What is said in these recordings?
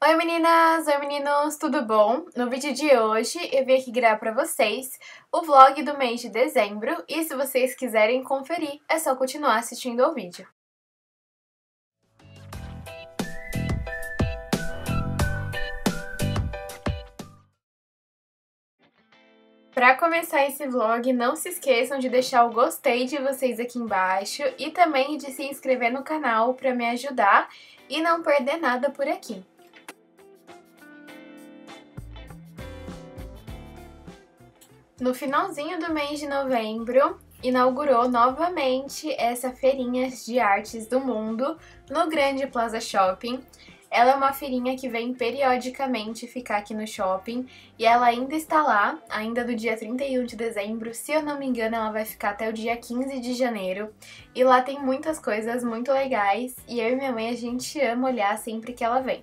Oi meninas, oi meninos, tudo bom? No vídeo de hoje eu vim aqui gravar pra vocês o vlog do mês de dezembro e se vocês quiserem conferir, é só continuar assistindo ao vídeo. Para começar esse vlog, não se esqueçam de deixar o gostei de vocês aqui embaixo e também de se inscrever no canal para me ajudar e não perder nada por aqui. No finalzinho do mês de novembro, inaugurou novamente essa feirinha de artes do mundo no Grande Plaza Shopping. Ela é uma feirinha que vem periodicamente ficar aqui no shopping e ela ainda está lá, ainda do dia 31 de dezembro, se eu não me engano ela vai ficar até o dia 15 de janeiro. E lá tem muitas coisas muito legais e eu e minha mãe a gente ama olhar sempre que ela vem.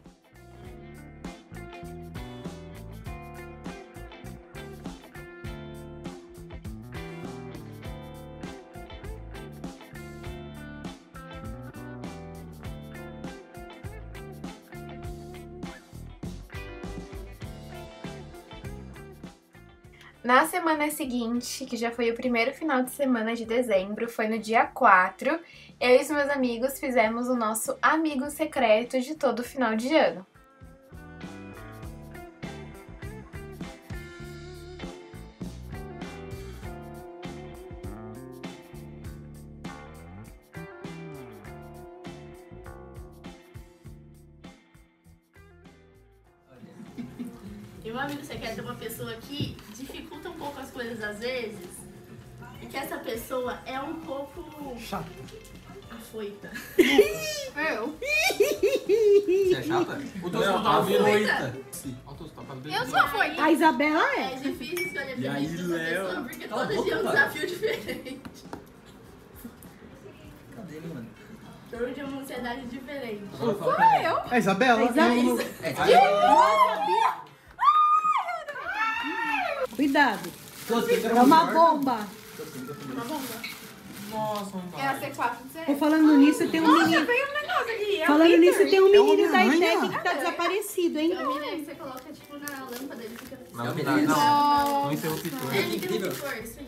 Na semana seguinte, que já foi o primeiro final de semana de dezembro, foi no dia 4, eu e os meus amigos fizemos o nosso amigo secreto de todo final de ano. E um amigo secreto é uma pessoa que dificulta um pouco as coisas às vezes, é que essa pessoa é um pouco... chata. Afoita. Eu? Você é chata? O eu sou afoita. A Isabela é. É difícil escolher pra mim essa pessoa, porque todo dia é um desafio diferente. Cadê ele, mano? Todo dia é uma ansiedade diferente. Sou eu. É Isabela. É Isabela. É Isabela. Cuidado! É uma bomba! Uma bomba? Nossa, uma bomba! É a C4, não sei. Falando nisso, tem um menino... Nossa, veio um negócio aqui! É falando nisso, tem um menino da ITEC que tá desaparecido, hein? É o menino que você coloca, tipo, na lâmpada dele, fica... Não, interruptor. É, interruptor, isso aí.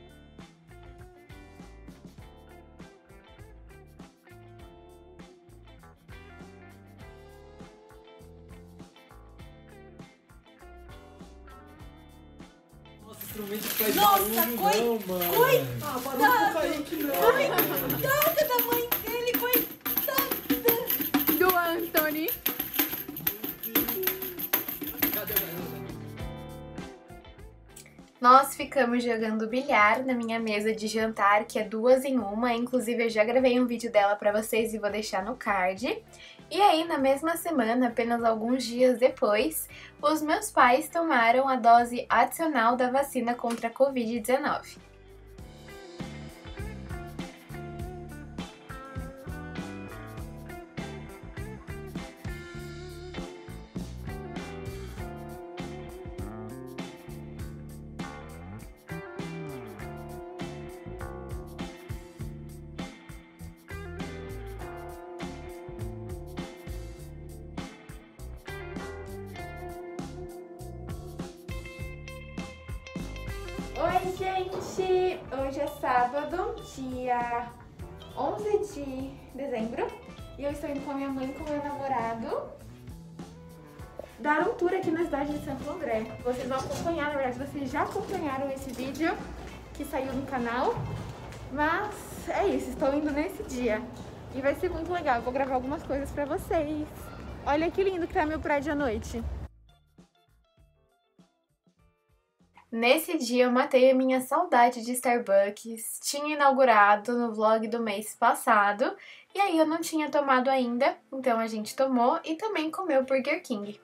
Nossa, coitada da mãe dele, coitada do Anthony. Nós ficamos jogando bilhar na minha mesa de jantar, que é 2 em 1. Inclusive eu já gravei um vídeo dela pra vocês e vou deixar no card. E aí, na mesma semana, apenas alguns dias depois, os meus pais tomaram a dose adicional da vacina contra a COVID-19. Oi, gente! Hoje é sábado, dia 11 de dezembro, e eu estou indo com a minha mãe e com o meu namorado dar um tour aqui na cidade de Santo André. Vocês vão acompanhar, na verdade, vocês já acompanharam esse vídeo que saiu no canal, mas é isso, estou indo nesse dia e vai ser muito legal. Eu vou gravar algumas coisas pra vocês. Olha que lindo que tá meu prédio à noite. Nesse dia eu matei a minha saudade de Starbucks, tinha inaugurado no vlog do mês passado e aí eu não tinha tomado ainda, então a gente tomou e também comeu Burger King.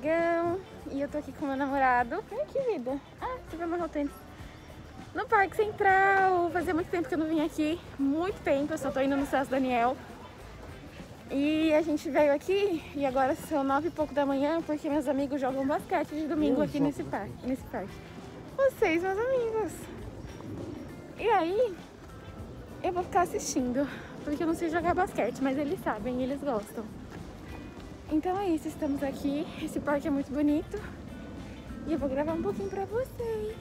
fogão. E eu tô aqui com meu namorado. Ai, que vida. Ah, você viu meu roteiro? No Parque Central. Fazia muito tempo que eu não vim aqui. Muito tempo. Eu só tô indo no César Daniel. E a gente veio aqui e agora são 9 e pouco da manhã, porque meus amigos jogam basquete de domingo aqui nesse parque. Vocês, meus amigos. E aí, eu vou ficar assistindo, porque eu não sei jogar basquete, mas eles sabem, eles gostam. Então é isso, estamos aqui. Esse parque é muito bonito. E eu vou gravar um pouquinho pra vocês.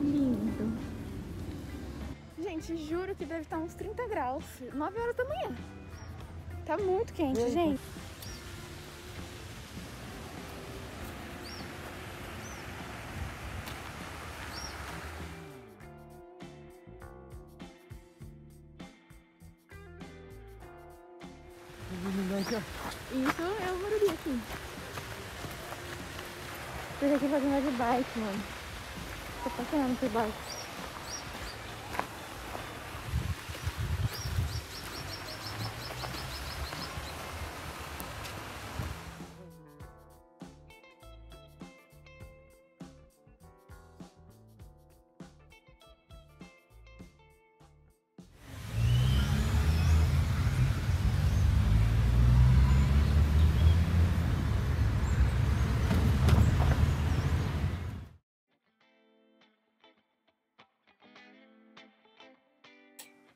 Lindo. Gente, juro que deve estar uns 30 graus, 9 horas da manhã. Tá muito quente, gente. Isso é o Morumbi aqui. Tô aqui fazendo de bike, mano. Tô passeando por bike.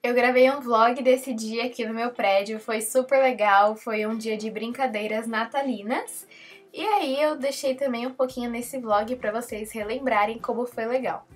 Eu gravei um vlog desse dia aqui no meu prédio, foi super legal, foi um dia de brincadeiras natalinas. E aí eu deixei também um pouquinho nesse vlog pra vocês relembrarem como foi legal.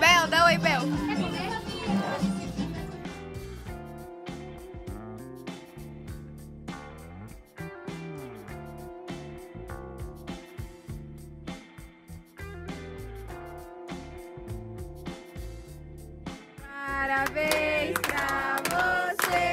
Bel, dá oi, Bel. Parabéns pra você.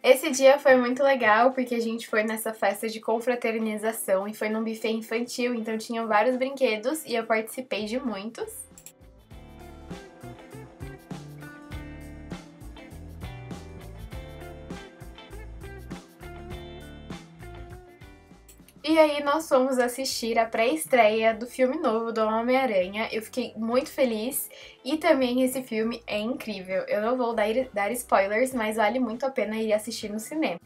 Esse dia foi muito legal porque a gente foi nessa festa de confraternização e foi num buffet infantil, então tinham vários brinquedos e eu participei de muitos. E aí nós fomos assistir a pré-estreia do filme novo do Homem-Aranha. Eu fiquei muito feliz e também esse filme é incrível. Eu não vou dar spoilers, mas vale muito a pena ir assistir no cinema.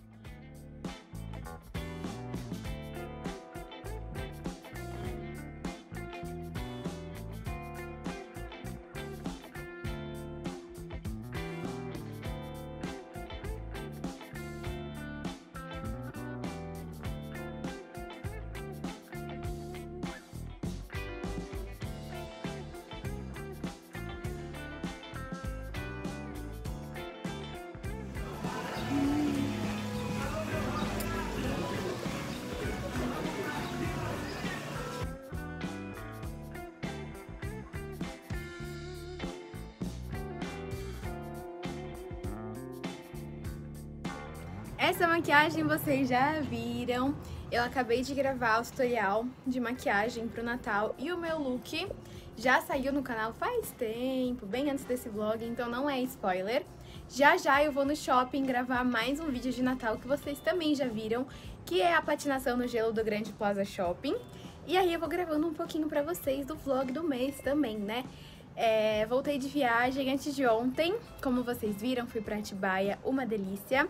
Essa maquiagem vocês já viram. Eu acabei de gravar o tutorial de maquiagem pro Natal e o meu look já saiu no canal faz tempo, bem antes desse vlog, então não é spoiler. Já já eu vou no shopping gravar mais um vídeo de Natal que vocês também já viram, que é a patinação no gelo do Grande Plaza Shopping. E aí eu vou gravando um pouquinho pra vocês do vlog do mês também, né? Voltei de viagem antes de ontem, como vocês viram, fui pra Atibaia, uma delícia.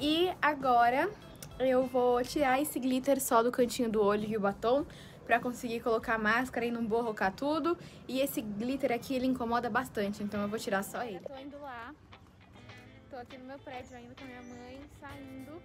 E agora eu vou tirar esse glitter só do cantinho do olho e o batom pra conseguir colocar a máscara e não borrocar tudo. E esse glitter aqui, ele incomoda bastante, então eu vou tirar só ele. Eu tô indo lá, tô aqui no meu prédio ainda com a minha mãe, saindo.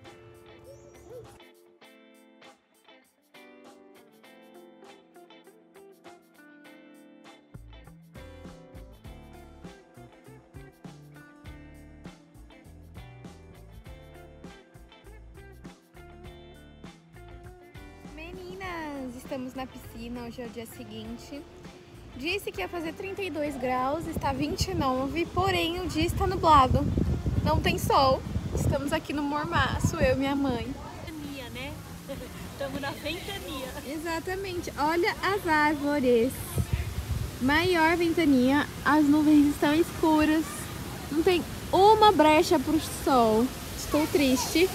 Meninas, estamos na piscina, hoje é o dia seguinte. Disse que ia fazer 32 graus, está 29, porém o dia está nublado. Não tem sol, estamos aqui no Mormaço, eu e minha mãe. Ventania, né? Estamos na ventania. Exatamente, olha as árvores. Maior ventania, as nuvens estão escuras, não tem uma brecha para o sol. Estou triste.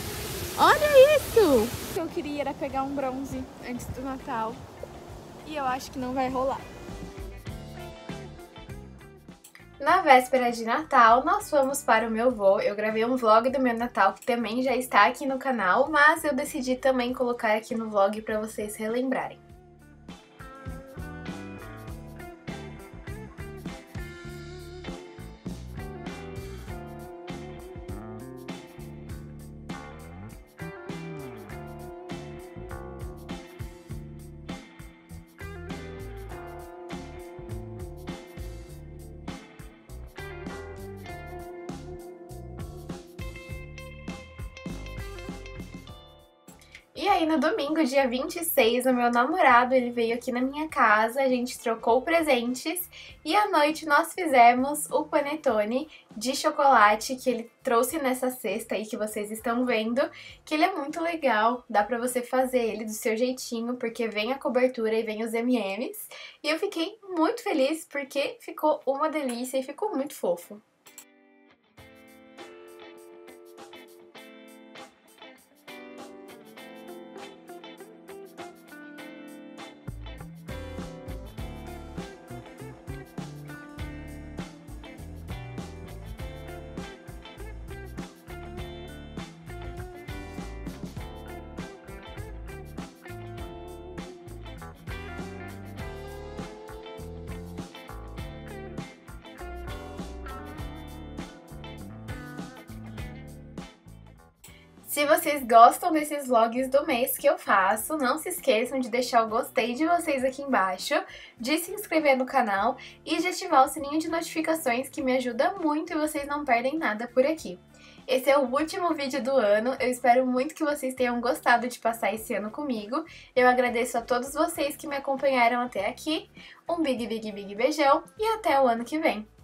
Olha isso! O que eu queria era pegar um bronze antes do Natal e eu acho que não vai rolar. Na véspera de Natal, nós fomos para o meu vô. Eu gravei um vlog do meu Natal que também já está aqui no canal, mas eu decidi também colocar aqui no vlog para vocês relembrarem. E aí no domingo, dia 26, o meu namorado, ele veio aqui na minha casa, a gente trocou presentes e à noite nós fizemos o panetone de chocolate que ele trouxe nessa cesta aí que vocês estão vendo, que ele é muito legal, dá pra você fazer ele do seu jeitinho, porque vem a cobertura e vem os M&Ms. E eu fiquei muito feliz porque ficou uma delícia e ficou muito fofo. Se vocês gostam desses vlogs do mês que eu faço, não se esqueçam de deixar o gostei de vocês aqui embaixo, de se inscrever no canal e de ativar o sininho de notificações que me ajuda muito e vocês não perdem nada por aqui. Esse é o último vídeo do ano, eu espero muito que vocês tenham gostado de passar esse ano comigo. Eu agradeço a todos vocês que me acompanharam até aqui, um big beijão e até o ano que vem!